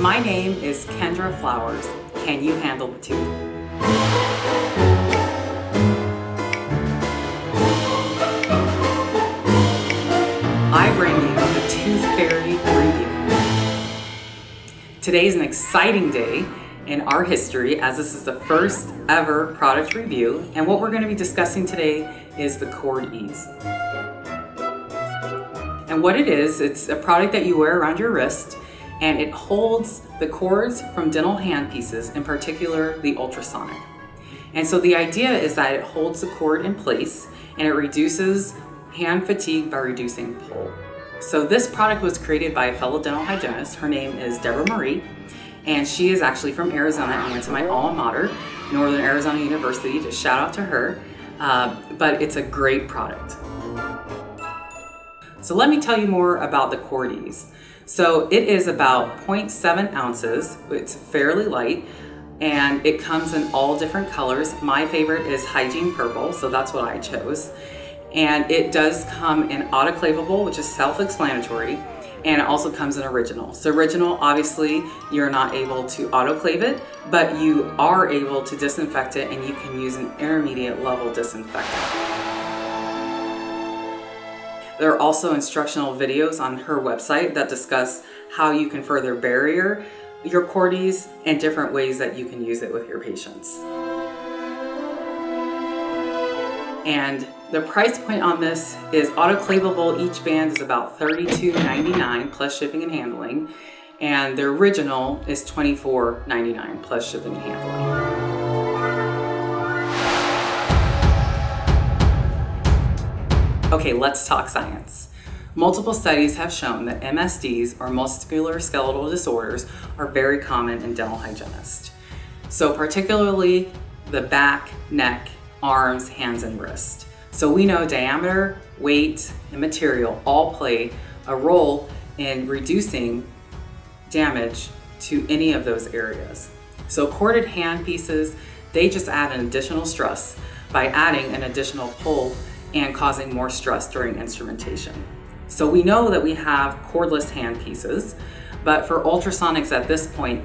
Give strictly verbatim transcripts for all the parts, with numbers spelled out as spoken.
My name is Kendra Flowers. Can you handle the tooth? I bring you the Tooth Fairy Review. Today is an exciting day in our history, as this is the first ever product review, and what we're going to be discussing today is the CordEze. And what it is, it's a product that you wear around your wrist, and it holds the cords from dental handpieces, in particular the ultrasonic. And so the idea is that it holds the cord in place and it reduces hand fatigue by reducing pull. So this product was created by a fellow dental hygienist. Her name is Deborah Marie, and she is actually from Arizona and went to my alma mater, Northern Arizona University. Just shout out to her, uh, but it's a great product. So let me tell you more about the CordEze. So it is about zero point seven ounces, it's fairly light, and it comes in all different colors. My favorite is Hygiene Purple, so that's what I chose. And it does come in autoclavable, which is self-explanatory, and it also comes in original. So original, obviously, you're not able to autoclave it, but you are able to disinfect it, and you can use an intermediate level disinfectant. There are also instructional videos on her website that discuss how you can further barrier your CordEze and different ways that you can use it with your patients. And the price point on this is autoclavable. Each band is about thirty-two ninety-nine plus shipping and handling, and the original is twenty-four ninety-nine plus shipping and handling. Okay, let's talk science. Multiple studies have shown that M S Ds, or musculoskeletal disorders, are very common in dental hygienists. So particularly the back, neck, arms, hands, and wrist. So we know diameter, weight, and material all play a role in reducing damage to any of those areas. So corded handpieces, they just add an additional stress by adding an additional pull and causing more stress during instrumentation. So we know that we have cordless handpieces, but for ultrasonics at this point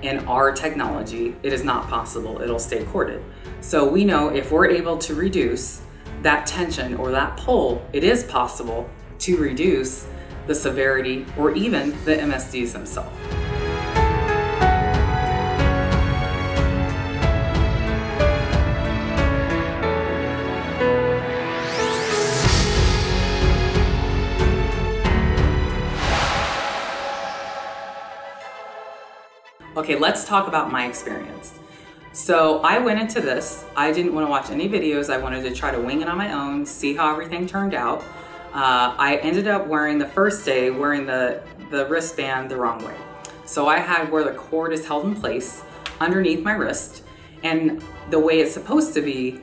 in our technology, it is not possible. It'll stay corded. So we know if we're able to reduce that tension or that pull, it is possible to reduce the severity or even the M S Ds themselves. Okay, let's talk about my experience. So I went into this, I didn't want to watch any videos. I wanted to try to wing it on my own, see how everything turned out. Uh, I ended up wearing the first day, wearing the, the wristband the wrong way. So I had where the cord is held in place underneath my wrist, and the way it's supposed to be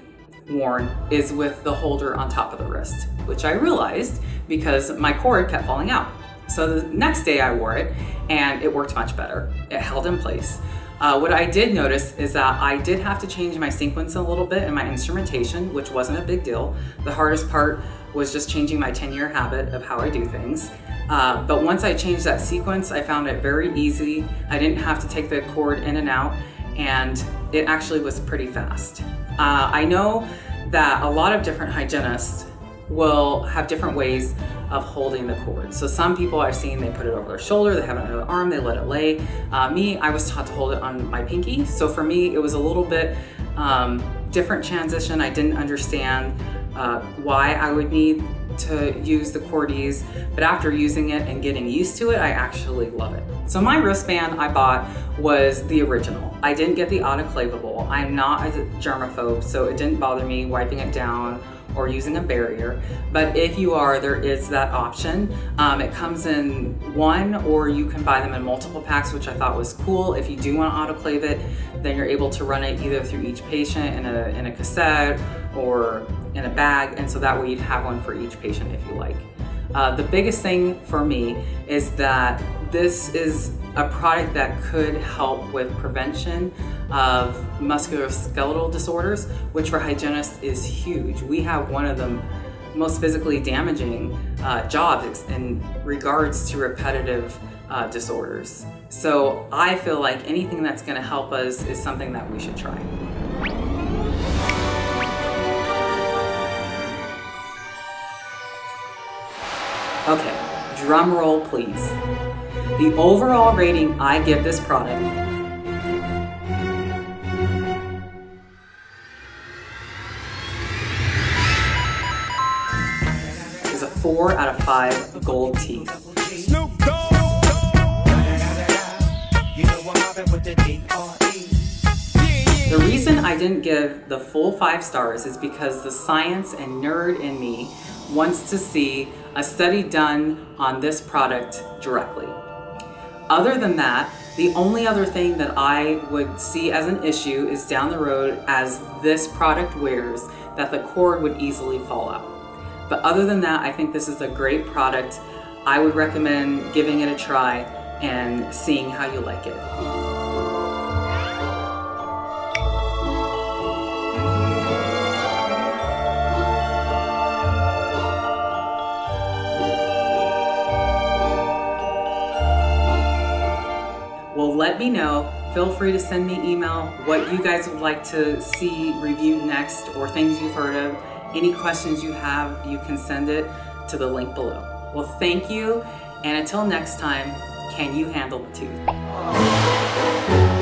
worn is with the holder on top of the wrist, which I realized because my cord kept falling out. So the next day I wore it and it worked much better. It held in place. Uh, what I did notice is that I did have to change my sequence a little bit in my instrumentation, which wasn't a big deal. The hardest part was just changing my ten year habit of how I do things. Uh, but once I changed that sequence, I found it very easy. I didn't have to take the cord in and out, and it actually was pretty fast. Uh, I know that a lot of different hygienists will have different ways of holding the cord. So some people I've seen, they put it over their shoulder, they have it under their arm, they let it lay. Uh, me, I was taught to hold it on my pinky. So for me, it was a little bit um, different transition. I didn't understand uh, why I would need to use the CordEze, but after using it and getting used to it, I actually love it. So my wristband I bought was the original. I didn't get the autoclavable. I'm not a germaphobe, so it didn't bother me wiping it down or using a barrier, but if you are, there is that option. Um, it comes in one, or you can buy them in multiple packs, which I thought was cool. If you do want to autoclave it, then you're able to run it either through each patient in a, in a cassette or in a bag, and so that way you'd have one for each patient if you like. Uh, the biggest thing for me is that this is a product that could help with prevention of musculoskeletal disorders, which for hygienists is huge. We have one of the most physically damaging uh, jobs in regards to repetitive uh, disorders. So I feel like anything that's going to help us is something that we should try. Okay, drum roll please. The overall rating I give this product is a four out of five gold teeth. The reason I didn't give the full five stars is because the science and nerd in me wants to see a study done on this product directly. Other than that, the only other thing that I would see as an issue is down the road as this product wears, that the cord would easily fall out. But other than that, I think this is a great product. I would recommend giving it a try and seeing how you like it. Let me know. Feel free to send me email what you guys would like to see reviewed next or things you've heard of. Any questions you have, you can send it to the link below. Well, thank you, and until next time, can you handle the tooth?